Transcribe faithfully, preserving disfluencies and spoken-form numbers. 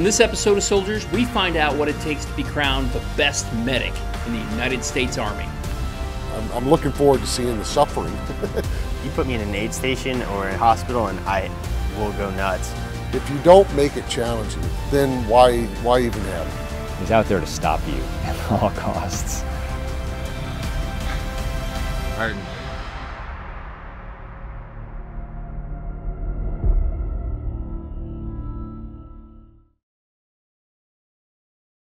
On this episode of Soldiers, we find out what it takes to be crowned the best medic in the United States Army. I'm, I'm looking forward to seeing the suffering. You put me in an aid station or a hospital and I will go nuts. If you don't make it challenging, then why, why even have it? He's out there to stop you at all costs. All right.